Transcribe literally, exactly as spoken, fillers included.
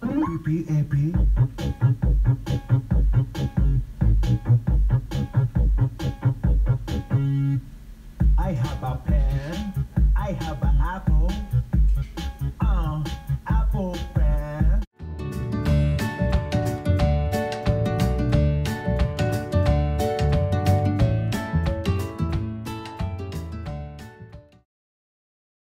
P P A P